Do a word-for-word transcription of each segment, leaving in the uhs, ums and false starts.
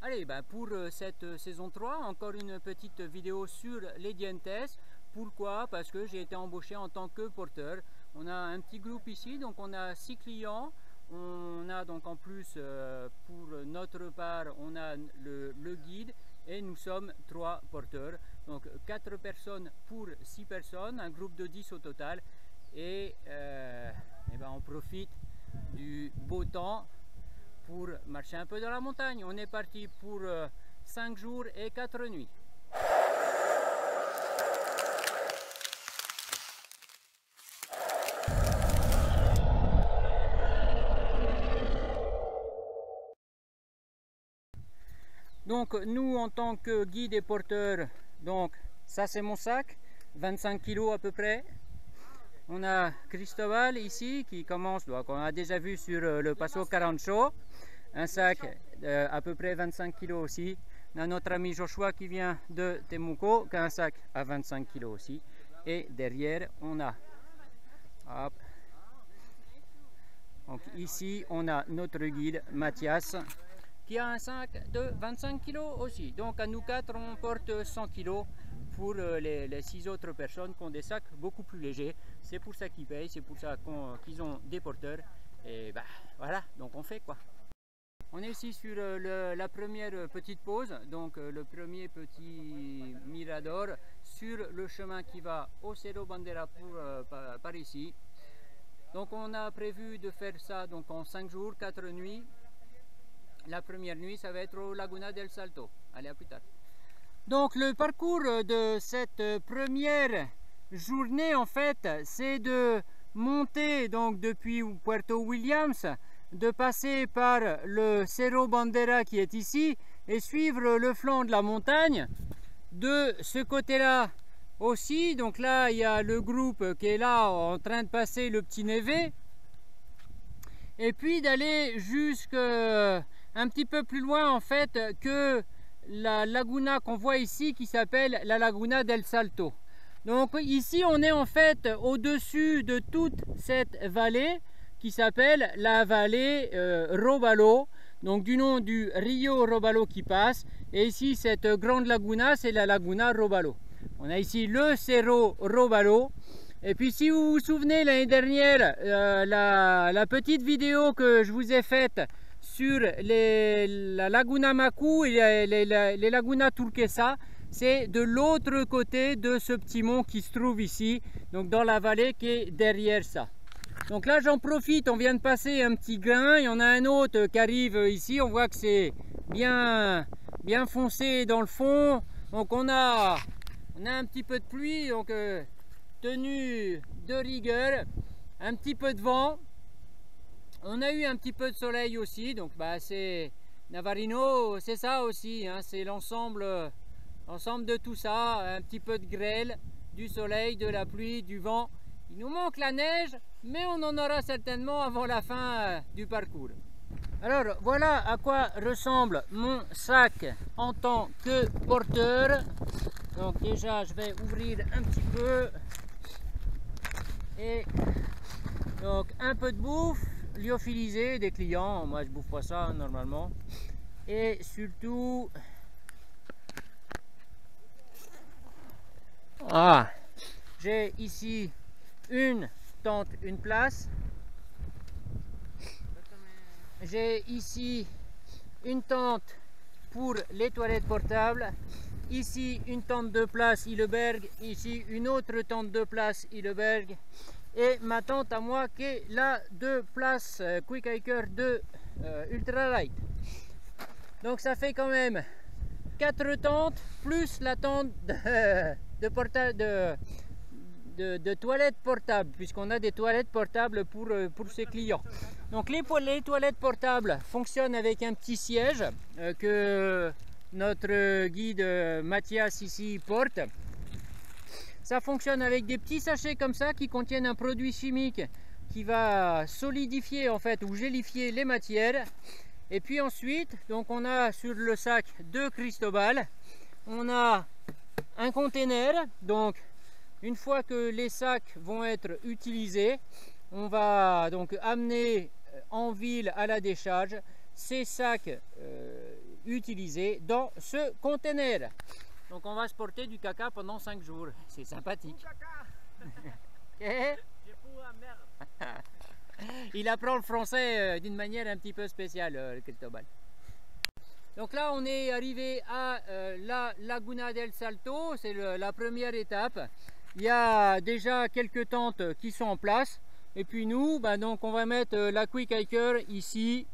Allez, ben pour cette saison trois, encore une petite vidéo sur les Dientes. Pourquoi? Parce que j'ai été embauché en tant que porteur. On a un petit groupe ici, donc on a six clients. On a donc en plus euh, pour notre part, on a le, le guide et nous sommes trois porteurs. Donc quatre personnes pour six personnes, un groupe de dix au total. Et, euh, et ben on profite du beau temps pour marcher un peu dans la montagne. On est parti pour euh, cinq jours et quatre nuits. Donc nous en tant que guide et porteur, donc ça c'est mon sac, vingt-cinq kilos à peu près. On a Cristobal ici qui commence, donc on a déjà vu sur le Paso quarante, un sac à peu près vingt-cinq kilos aussi. On a notre ami Joshua qui vient de Temuco, qui a un sac à vingt-cinq kilos aussi. Et derrière on a, hop. Donc ici on a notre guide Mathias, qui a un sac de vingt-cinq kilos aussi. Donc à nous quatre, on porte cent kilos pour les, les six autres personnes qui ont des sacs beaucoup plus légers. C'est pour ça qu'ils payent, c'est pour ça qu'ils qu'ils ont des porteurs. Et bah voilà, donc on fait quoi. On est ici sur le, la première petite pause, donc le premier petit mirador sur le chemin qui va au Cerro Bandera pour, euh, par, par ici. Donc on a prévu de faire ça donc en cinq jours, quatre nuits. La première nuit, ça va être au Laguna del Salto. Allez, à plus tard. Donc, le parcours de cette première journée, en fait, c'est de monter donc depuis Puerto Williams, de passer par le Cerro Bandera qui est ici et suivre le flanc de la montagne. De ce côté-là aussi, donc là, il y a le groupe qui est là en train de passer le petit névé. Et puis d'aller jusqu'à un petit peu plus loin en fait que la laguna qu'on voit ici qui s'appelle la Laguna del Salto. Donc ici on est en fait au-dessus de toute cette vallée qui s'appelle la vallée euh, Robalo, donc du nom du Rio Robalo qui passe, et ici cette grande laguna c'est la Laguna Robalo. On a ici le Cerro Robalo. Et puis si vous vous souvenez l'année dernière euh, la, la petite vidéo que je vous ai faite sur les, la Laguna Macu et les, les, les, les Laguna Turquesa, c'est de l'autre côté de ce petit mont qui se trouve ici, donc dans la vallée qui est derrière ça. Donc là j'en profite, on vient de passer un petit grain, il y en a un autre qui arrive ici, on voit que c'est bien, bien foncé dans le fond, donc on a, on a un petit peu de pluie, donc euh, tenue de rigueur, un petit peu de vent. On a eu un petit peu de soleil aussi, donc bah, c'est Navarino, c'est ça aussi, hein, c'est l'ensemble l'ensemble de tout ça, un petit peu de grêle, du soleil, de la pluie, du vent. Il nous manque la neige, mais on en aura certainement avant la fin euh, du parcours. Alors voilà à quoi ressemble mon sac en tant que porteur. Donc déjà je vais ouvrir un petit peu. Et donc un peu de bouffe lyophilisée des clients, moi je bouffe pas ça normalement, et surtout ah, j'ai ici une tente, une place, j'ai ici une tente pour les toilettes portables, ici une tente de place Hilleberg, ici une autre tente de place Hilleberg, et ma tente à moi qui est la de place euh, Quick Hiker deux euh, Ultra Light. Donc ça fait quand même quatre tentes plus la tente de, de, porta, de, de, de toilettes portables, puisqu'on a des toilettes portables pour, euh, pour ses clients. Donc les, les toilettes portables fonctionnent avec un petit siège euh, que notre guide euh, Mathias ici porte. Ça fonctionne avec des petits sachets comme ça qui contiennent un produit chimique qui va solidifier en fait ou gélifier les matières. Et puis ensuite, donc on a sur le sac de Cristobal, on a un container. Donc une fois que les sacs vont être utilisés, on va donc amener en ville à la décharge ces sacs euh, utilisé dans ce conteneur. Donc on va se porter du caca pendant cinq jours. C'est sympathique. Okay. Il apprend le français d'une manière un petit peu spéciale, le Cristobal. Donc là on est arrivé à euh, la Laguna del Salto, c'est la première étape. Il y a déjà quelques tentes qui sont en place. Et puis nous, ben donc on va mettre la Quick Hiker ici.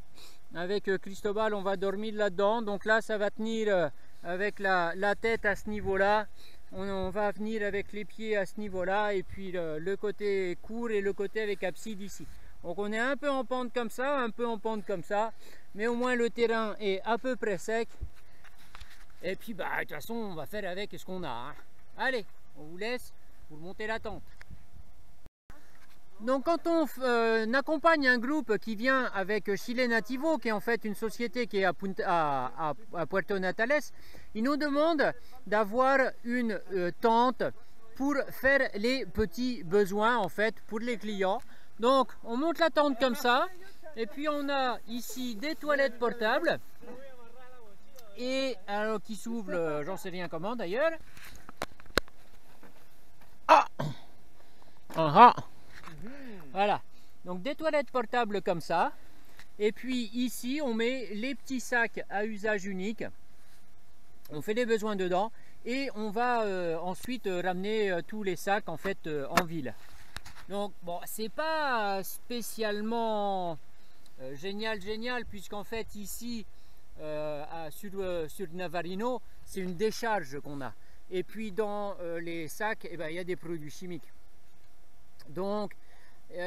Avec Cristobal, on va dormir là-dedans. Donc là, ça va tenir avec la, la tête à ce niveau-là. On, on va venir avec les pieds à ce niveau-là. Et puis le, le côté court et le côté avec abside ici. Donc on est un peu en pente comme ça, un peu en pente comme ça. Mais au moins le terrain est à peu près sec. Et puis bah, de toute façon, on va faire avec ce qu'on a. Hein. Allez, on vous laisse, vous remontez la tente. Donc quand on euh, accompagne un groupe qui vient avec Chile Nativo, qui est en fait une société qui est à, Punta, à, à, à Puerto Natales, ils nous demandent d'avoir une euh, tente pour faire les petits besoins en fait pour les clients. Donc on monte la tente comme ça et puis on a ici des toilettes portables et alors qui s'ouvrent, euh, j'en sais rien comment d'ailleurs. Ah ah. Voilà, donc des toilettes portables comme ça. Et puis ici, on met les petits sacs à usage unique. On fait les besoins dedans. Et on va euh, ensuite euh, ramener euh, tous les sacs en fait euh, en ville. Donc bon, c'est pas spécialement euh, génial, génial, puisqu'en fait ici, euh, à, sur, euh, sur Navarino, c'est une décharge qu'on a. Et puis dans euh, les sacs, eh ben, y a des produits chimiques. Donc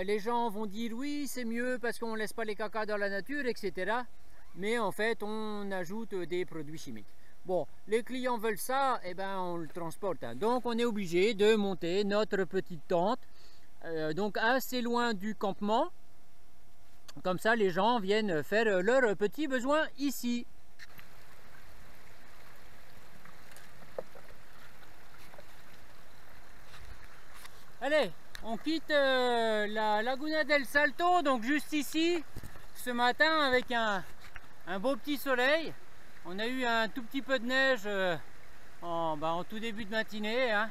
les gens vont dire oui c'est mieux parce qu'on ne laisse pas les cacas dans la nature, etc., mais en fait on ajoute des produits chimiques. Bon, les clients veulent ça, et eh ben on le transporte, hein. Donc on est obligé de monter notre petite tente euh, donc assez loin du campement, comme ça les gens viennent faire leurs petits besoins ici. Allez, on quitte euh, la Laguna del Salto, donc juste ici, ce matin, avec un, un beau petit soleil. On a eu un tout petit peu de neige euh, en, bah, en tout début de matinée. Hein.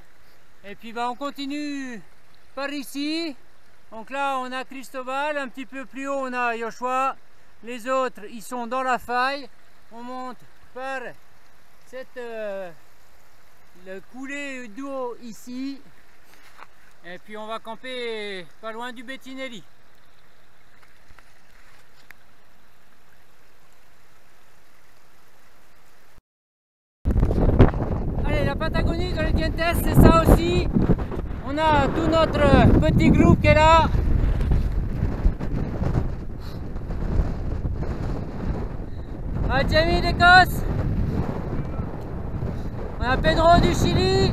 Et puis bah, on continue par ici. Donc là, on a Cristobal, un petit peu plus haut, on a Joshua. Les autres, ils sont dans la faille. On monte par cette euh, le coulée d'eau ici. Et puis on va camper pas loin du Bettinelli. Allez, la Patagonie dans les Dientes, c'est ça aussi. On a tout notre petit groupe qui est là. On a Jamie d'Écosse. On a Pedro du Chili.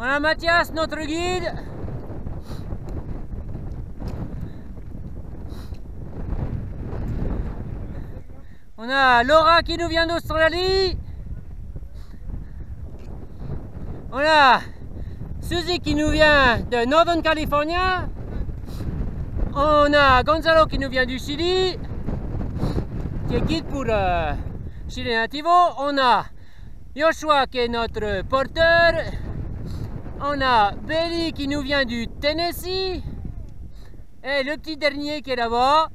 On a Mathias, notre guide. On a Laura qui nous vient d'Australie. On a Suzy qui nous vient de Northern California. On a Gonzalo qui nous vient du Chili, qui est guide pour euh, Chile Nativo. On a Joshua qui est notre porteur. On a Billy qui nous vient du Tennessee. Et le petit dernier qui est là-bas,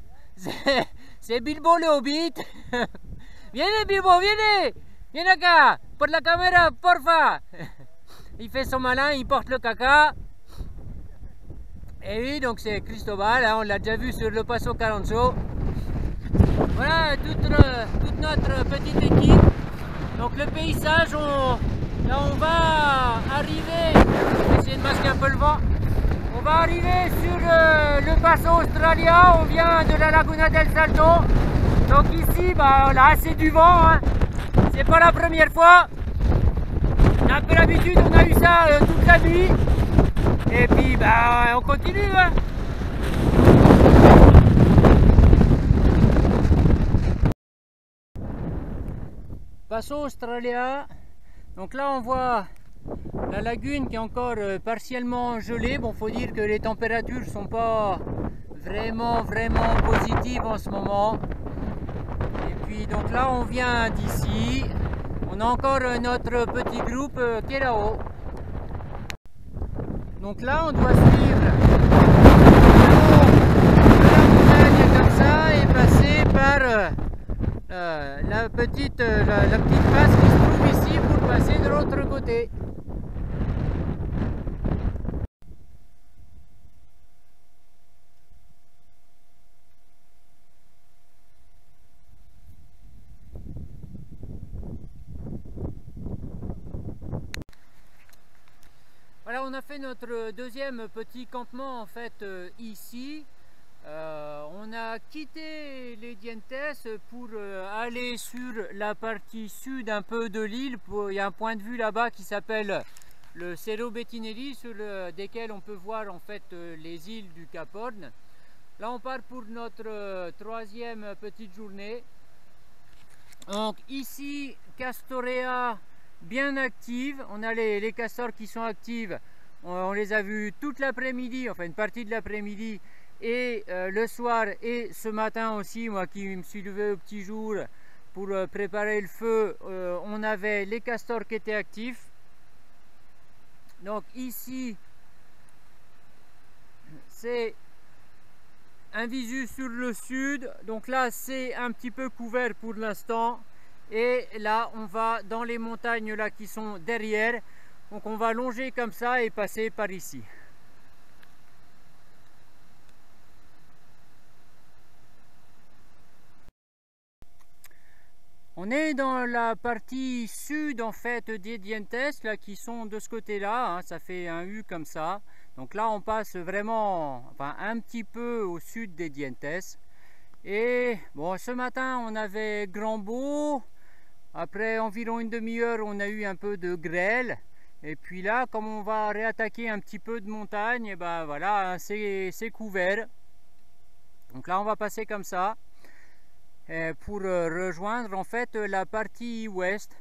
c'est Bilbo le Hobbit. Viens Bilbo, viens Viens acá, pour la caméra, porfa. Il fait son malin, il porte le caca. Et oui, donc c'est Cristobal, hein, on l'a déjà vu sur le Paso Carancho. Voilà toute, euh, toute notre petite équipe. Donc le paysage, on... Là on va arriver, je vais essayer de masquer un peu le vent, on va arriver sur euh, le Paso Australien, on vient de la Laguna del Salto, donc ici bah, on a assez du vent, hein. C'est pas la première fois, on a un peu l'habitude, on a eu ça euh, toute la nuit, et puis bah, on continue. Hein. Paso Australien. Donc là on voit la lagune qui est encore partiellement gelée. Bon, faut dire que les températures sont pas vraiment vraiment positives en ce moment. Et puis puis donc là on vient d'ici, on a encore notre petit groupe qui est là-haut. Donc là on doit suivre le long de la montagne comme ça et passer par euh, la, petite, euh, la, la petite passe qui se trouve ici pour passer de l'autre côté. Voilà, on a fait notre deuxième petit campement en fait euh, ici. Euh, on a quitté les Dientes pour euh, aller sur la partie sud un peu de l'île. Il y a un point de vue là-bas qui s'appelle le Cerro Bettinelli, sur le, desquels on peut voir en fait euh, les îles du Cap Horn. Là on part pour notre euh, troisième petite journée. Donc ici, Castorea bien active, on a les, les castors qui sont actives, on, on les a vus toute l'après-midi, enfin une partie de l'après-midi et euh, le soir et ce matin aussi, moi qui me suis levé au petit jour pour euh, préparer le feu, euh, on avait les castors qui étaient actifs. Donc ici c'est un visu sur le sud, donc là c'est un petit peu couvert pour l'instant. Et là on va dans les montagnes là qui sont derrière, donc on va longer comme ça et passer par ici. On est dans la partie sud en fait des Dientes là qui sont de ce côté là, hein, ça fait un U comme ça. Donc là on passe vraiment enfin, un petit peu au sud des Dientes. Et bon, ce matin on avait grand beau. Après environ une demi-heure, on a eu un peu de grêle. Et puis là, comme on va réattaquer un petit peu de montagne, et ben voilà, c'est couvert. Donc là, on va passer comme ça pour rejoindre en fait la partie ouest.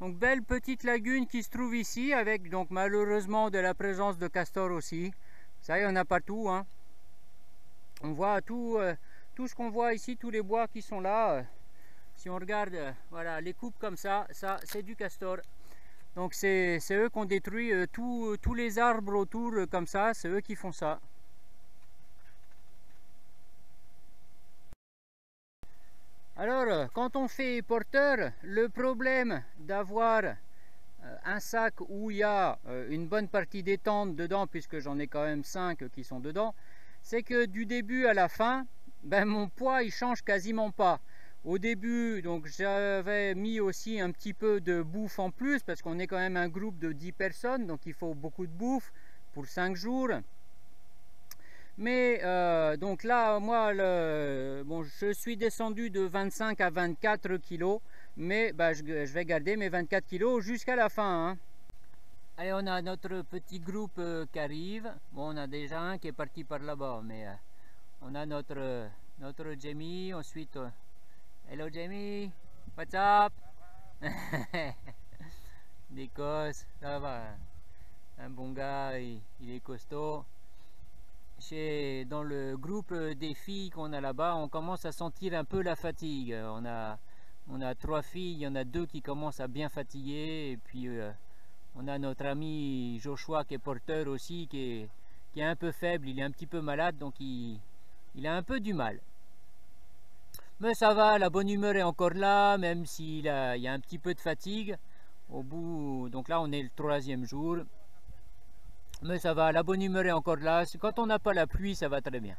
Donc belle petite lagune qui se trouve ici, avec donc malheureusement de la présence de castors aussi. Ça, il y en a partout, hein. On voit tout, tout ce qu'on voit ici, tous les bois qui sont là. Si on regarde, euh, voilà, les coupes comme ça, ça c'est du castor. Donc c'est eux qu'on détruit euh, tout, euh, tous les arbres autour euh, comme ça, c'est eux qui font ça. Alors euh, quand on fait porteur, le problème d'avoir euh, un sac où il y a euh, une bonne partie des tentes dedans, puisque j'en ai quand même cinq euh, qui sont dedans, c'est que du début à la fin, ben, mon poids il change quasiment pas. Au début, donc j'avais mis aussi un petit peu de bouffe en plus, parce qu'on est quand même un groupe de dix personnes, donc il faut beaucoup de bouffe pour cinq jours. Mais euh, donc là, moi, le, bon, je suis descendu de vingt-cinq à vingt-quatre kilos, mais bah, je, je vais garder mes vingt-quatre kilos jusqu'à la fin. Hein. Allez, on a notre petit groupe euh, qui arrive. Bon, on a déjà un qui est parti par là-bas, mais euh, on a notre, euh, notre Jamie, ensuite... Euh, Hello Jamie, what's up? D'Écosse, ça va. Un bon gars, il, il est costaud. Chez, dans le groupe des filles qu'on a là-bas, on commence à sentir un peu la fatigue. On a, on a trois filles, il y en a deux qui commencent à bien fatiguer. Et puis euh, on a notre ami Joshua qui est porteur aussi, qui est, qui est un peu faible, il est un petit peu malade, donc il, il a un peu du mal. Mais ça va, la bonne humeur est encore là, même s'il y a un petit peu de fatigue. Au bout, donc là on est le troisième jour. Mais ça va, la bonne humeur est encore là. Quand on n'a pas la pluie, ça va très bien.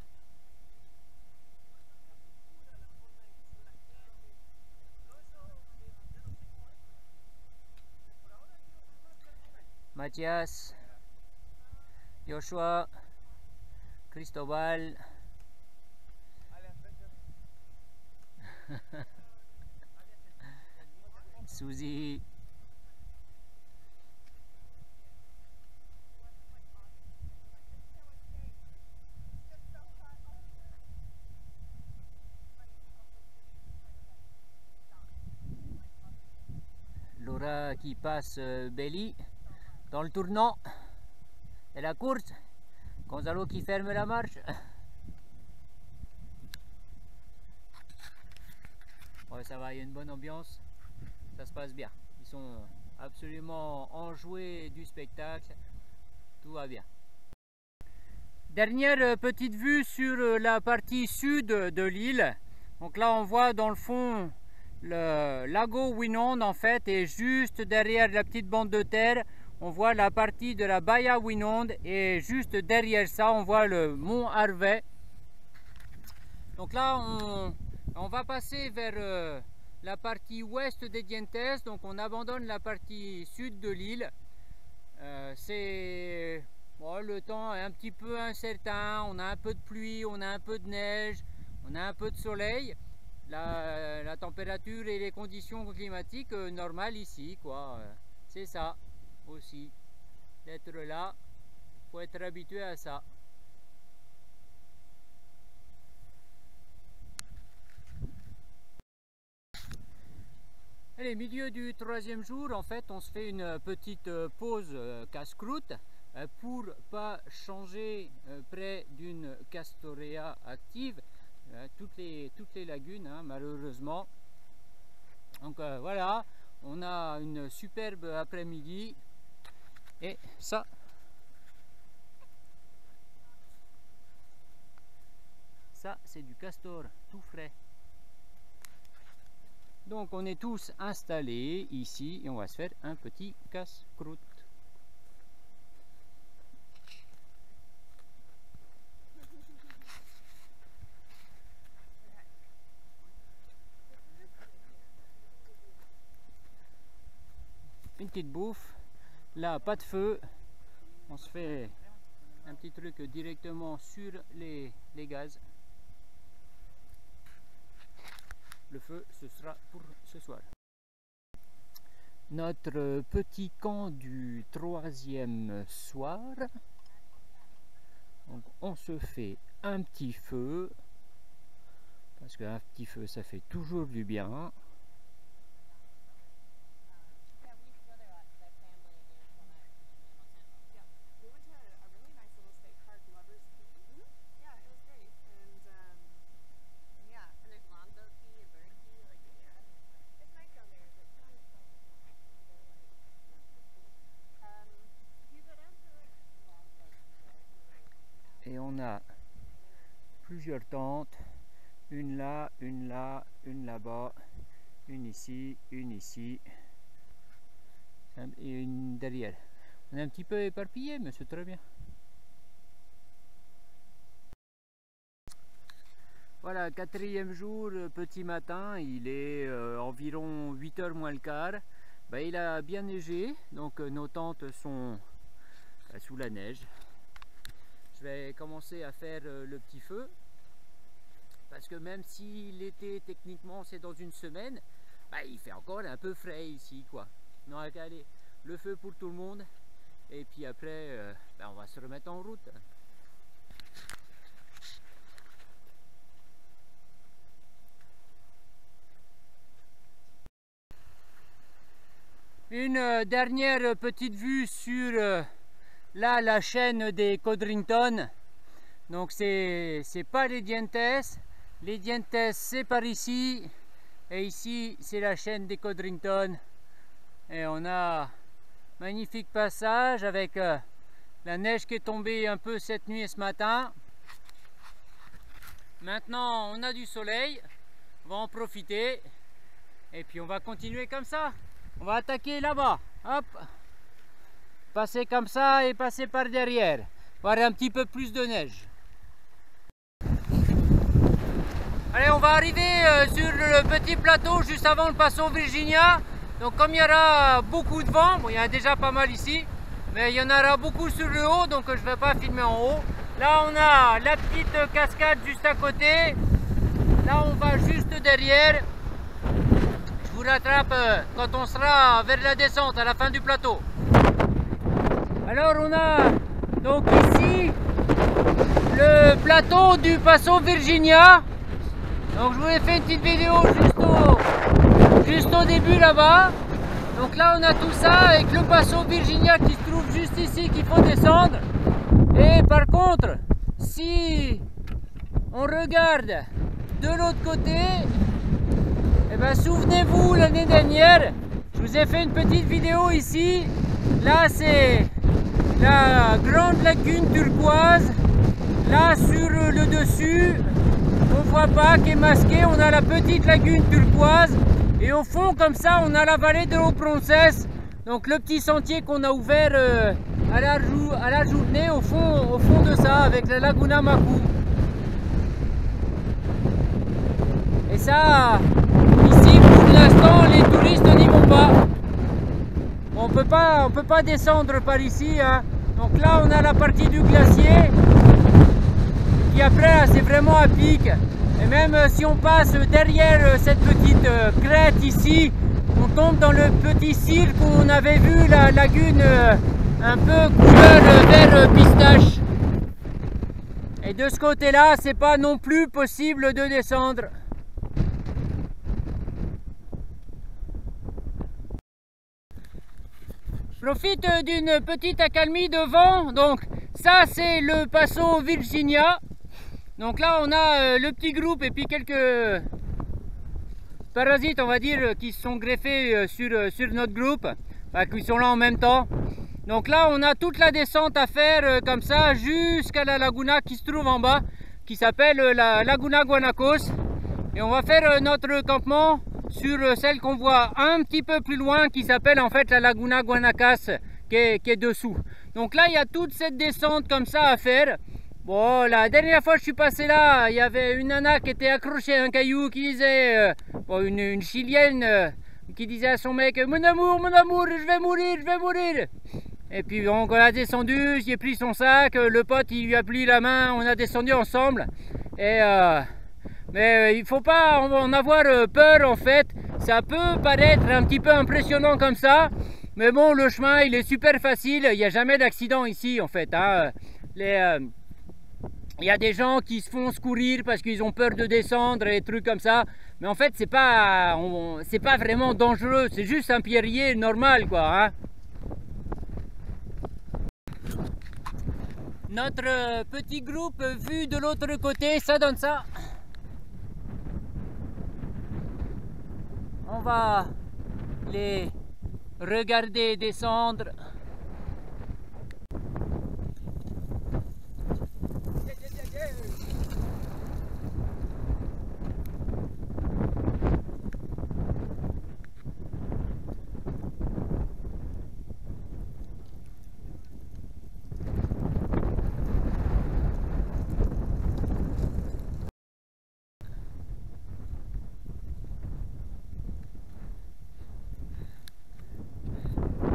Mathias, Joshua, Cristobal. Suzy, Laura qui passe euh, Billy dans le tournant et la course, Gonzalo qui ferme la marche. Ouais, ça va, il y a une bonne ambiance, ça se passe bien. Ils sont absolument enjoués du spectacle, tout va bien. Dernière petite vue sur la partie sud de l'île. Donc là on voit dans le fond le lago Winon en fait, et juste derrière la petite bande de terre on voit la partie de la Baya Winond, et juste derrière ça on voit le mont Harvey. Donc là on, on va passer vers euh, la partie ouest des Dientes, donc on abandonne la partie sud de l'île. Euh, c'est bon, le temps est un petit peu incertain, on a un peu de pluie, on a un peu de neige, on a un peu de soleil. La, la température et les conditions climatiques euh, normales ici quoi, euh, c'est ça aussi, d'être là, faut être habitué à ça. Allez, milieu du troisième jour, en fait, on se fait une petite pause euh, casse-croûte euh, pour pas changer euh, près d'une Castorea active, euh, toutes les toutes les lagunes, hein, malheureusement. Donc euh, voilà, on a une superbe après-midi. Et ça, ça c'est du castor tout frais. Donc on est tous installés ici et on va se faire un petit casse-croûte. Une petite bouffe. Là, pas de feu, on se fait un petit truc directement sur les, les gaz. Le feu, ce sera pour ce soir. Notre petit camp du troisième soir. Donc, on se fait un petit feu, parce qu'un petit feu, ça fait toujours du bien. Et on a plusieurs tentes, une là, une là, une là-bas, une ici, une ici et une derrière. On est un petit peu éparpillé, mais c'est très bien. Voilà, quatrième jour, petit matin, il est euh, environ huit heures moins le quart. Ben, il a bien neigé, donc euh, nos tentes sont euh, sous la neige. Je vais commencer à faire le petit feu, parce que même si l'été techniquement c'est dans une semaine, bah, il fait encore un peu frais ici quoi. Non, allez, le feu pour tout le monde, et puis après euh, bah, on va se remettre en route. Une dernière petite vue sur euh, là, la chaîne des Codrington. Donc c'est pas les Dientes, les Dientes c'est par ici, et ici c'est la chaîne des Codrington. Et on a magnifique passage avec euh, la neige qui est tombée un peu cette nuit et ce matin. Maintenant on a du soleil, on va en profiter, et puis on va continuer comme ça. On va attaquer là-bas, hop, passer comme ça et passer par derrière, voir un petit peu plus de neige. Allez, on va arriver euh, sur le petit plateau juste avant le Paso Virginia. Donc comme il y aura beaucoup de vent, bon, il y en a déjà pas mal ici, mais il y en aura beaucoup sur le haut, donc euh, je ne vais pas filmer en haut. Là on a la petite cascade juste à côté, là on va juste derrière. Je vous rattrape euh, quand on sera vers la descente à la fin du plateau. Alors on a donc ici le plateau du Paso Virginia. Donc je vous ai fait une petite vidéo juste au, juste au début là-bas. Donc là on a tout ça avec le Paso Virginia qui se trouve juste ici, qu'il faut descendre. Et par contre, si on regarde de l'autre côté, Eh bien, souvenez-vous, l'année dernière, je vous ai fait une petite vidéo ici. Là, c'est la grande lagune turquoise. Là, sur le dessus, on ne voit pas, qui est masqué, on a la petite lagune turquoise. Et au fond, comme ça, on a la vallée de l'eau princesse. Donc le petit sentier qu'on a ouvert euh, à, la à la journée au fond, au fond de ça, avec la Laguna Macu. Et ça, ici pour l'instant les touristes n'y vont pas. On peut pas, on peut pas descendre par ici, hein. Donc là on a la partie du glacier. Et après c'est vraiment à pic. Et même si on passe derrière cette petite crête ici, on tombe dans le petit cirque où on avait vu la lagune un peu couleur vert pistache. Et de ce côté-là, c'est pas non plus possible de descendre. Je profite d'une petite accalmie de vent. Donc ça, c'est le Paso Virginia. Donc là, on a le petit groupe et puis quelques parasites, on va dire, qui se sont greffés sur, sur notre groupe, enfin, qui sont là en même temps. Donc là on a toute la descente à faire comme ça jusqu'à la laguna qui se trouve en bas, qui s'appelle la Laguna Guanacos, et on va faire notre campement sur celle qu'on voit un petit peu plus loin, qui s'appelle en fait la Laguna Guanacas, qui est, qui est dessous. Donc là il y a toute cette descente comme ça à faire. Bon, la dernière fois que je suis passé là, il y avait une nana qui était accrochée à un caillou qui disait, euh, bon, une, une chilienne euh, qui disait à son mec « Mon amour, mon amour, je vais mourir, je vais mourir !» Et puis donc on a descendu, j'y ai pris son sac, le pote il lui a pris la main, on a descendu ensemble. Et, euh, mais il ne faut pas en avoir peur en fait, ça peut paraître un petit peu impressionnant comme ça, mais bon le chemin il est super facile, il n'y a jamais d'accident ici en fait, hein. Les, euh, il y a des gens qui se font secourir parce qu'ils ont peur de descendre et trucs comme ça. Mais en fait, c'est pas, c'est pas vraiment dangereux. C'est juste un pierrier normal, quoi. Hein. Notre petit groupe vu de l'autre côté, ça donne ça. On va les regarder descendre.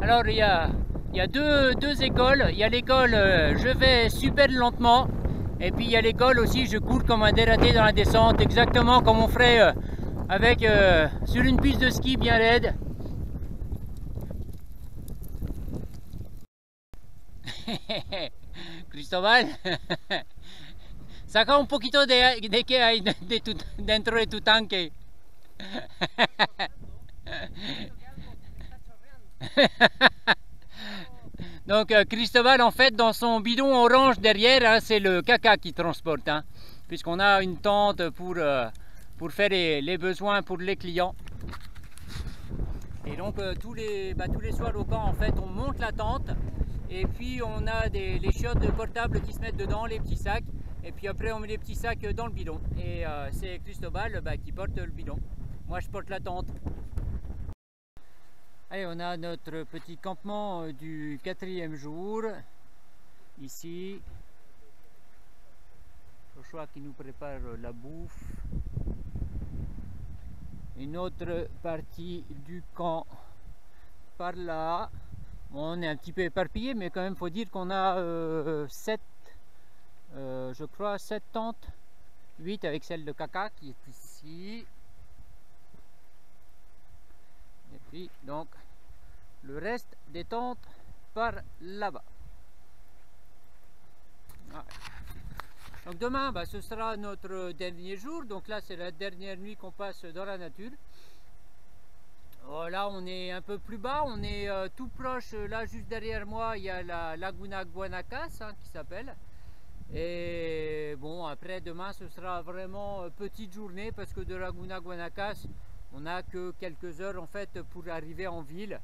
Alors il y a, il y a deux, deux écoles, il y a l'école euh, je vais super lentement et puis il y a l'école aussi je cours comme un dératé dans la descente, exactement comme on ferait euh, avec, euh, sur une piste de ski bien raide. Cristobal, saca un poquito de, de que hay de, de tu, dentro de tu tanque. Donc euh, Cristobal en fait dans son bidon orange derrière, hein, c'est le caca qui transporte, hein, puisqu'on a une tente pour, euh, pour faire les, les besoins pour les clients. Et donc euh, tous, les, bah, tous les soirs au camp en fait on monte la tente et puis on a des, les chiottes de portable qui se mettent dedans, les petits sacs, et puis après on met les petits sacs dans le bidon et euh, c'est Cristobal bah, qui porte le bidon, moi je porte la tente. Allez, on a notre petit campement du quatrième jour, ici, Joshua qui nous prépare la bouffe, une autre partie du camp par là, bon, on est un petit peu éparpillé mais quand même faut dire qu'on a euh, sept, euh, je crois sept tentes, huit avec celle de Caca qui est ici. Et puis donc le reste des tentes par là-bas. Ouais. Donc demain bah, ce sera notre dernier jour. Donc là c'est la dernière nuit qu'on passe dans la nature. Oh, là on est un peu plus bas, on est euh, tout proche. Là juste derrière moi il y a la Laguna Guanacas, hein, qui s'appelle. Et bon après demain ce sera vraiment euh, petite journée parce que de Laguna Guanacas On n'a que quelques heures en fait pour arriver en ville.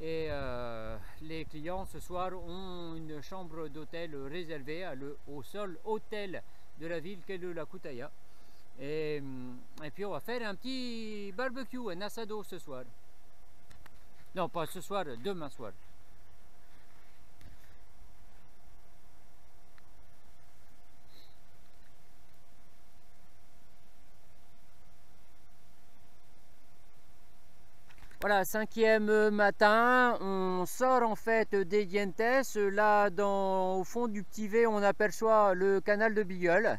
Et euh, les clients ce soir ont une chambre d'hôtel réservée à le, au seul hôtel de la ville qu'est le Lacutaya. Et, et puis on va faire un petit barbecue, un asado ce soir. Non, pas ce soir, demain soir. Voilà, cinquième matin, on sort en fait des Dientes. Là, dans, au fond du petit V, on aperçoit le canal de Beagle.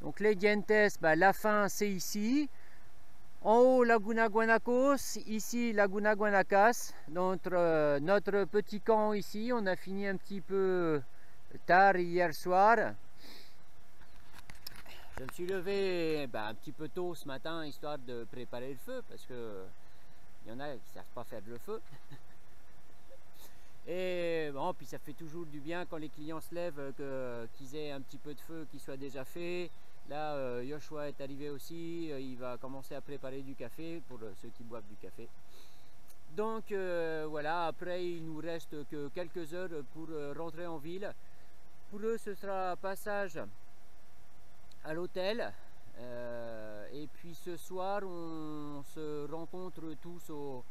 Donc les Dientes, bah, la fin c'est ici. En haut, Laguna Guanacos. Ici, Laguna Guanacas. Notre, euh, notre petit camp ici. On a fini un petit peu tard hier soir. Je me suis levé bah, un petit peu tôt ce matin, histoire de préparer le feu, parce que... il y en a qui ne savent pas faire le feu. Et bon, puis ça fait toujours du bien quand les clients se lèvent qu'ils aient un petit peu de feu qui soit déjà fait. Là, Joshua est arrivé aussi, il va commencer à préparer du café pour ceux qui boivent du café. Donc euh, voilà, après il nous reste que quelques heures pour rentrer en ville. Pour eux, ce sera passage à l'hôtel. Euh, et puis ce soir on se rencontre tous au,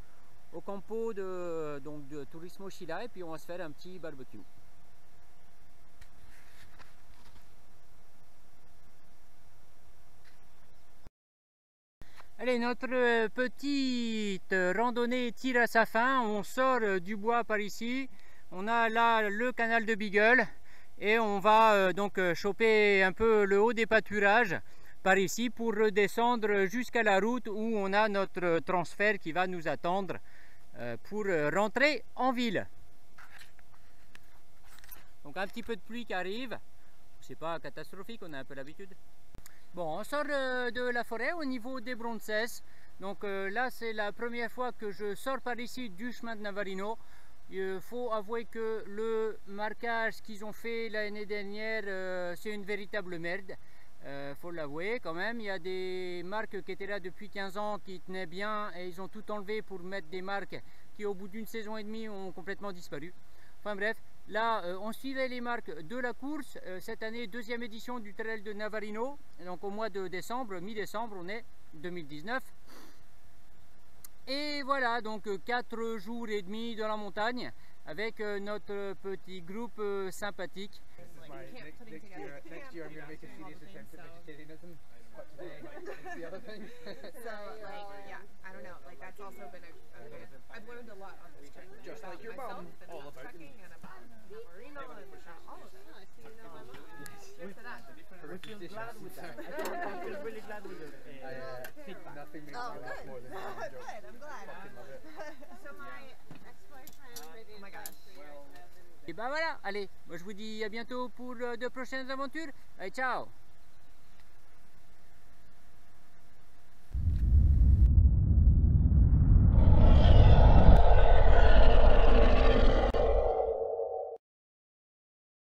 au campo de, donc de Turismo Chile et puis on va se faire un petit barbecue. Allez, notre petite randonnée tire à sa fin, on sort du bois par ici, on a là le canal de Beagle et on va euh, donc choper un peu le haut des pâturages par ici pour redescendre jusqu'à la route où on a notre transfert qui va nous attendre pour rentrer en ville. Donc un petit peu de pluie qui arrive, c'est pas catastrophique, on a un peu l'habitude. Bon, on sort de la forêt au niveau des Bronces. Donc là c'est la première fois que je sors par ici du chemin de Navarino. Il faut avouer que le marquage qu'ils ont fait l'année dernière, c'est une véritable merde. Euh, faut l'avouer quand même, il y a des marques qui étaient là depuis quinze ans qui tenaient bien et ils ont tout enlevé pour mettre des marques qui au bout d'une saison et demie ont complètement disparu. Enfin bref, là euh, on suivait les marques de la course, euh, cette année deuxième édition du trail de Navarino, donc au mois de décembre, mi-décembre, on est deux mille dix-neuf. Et voilà, donc quatre jours et demi dans la montagne avec euh, notre petit groupe euh, sympathique. Et ben voilà, allez, moi je vous dis à bientôt pour de prochaines aventures. Allez, ciao!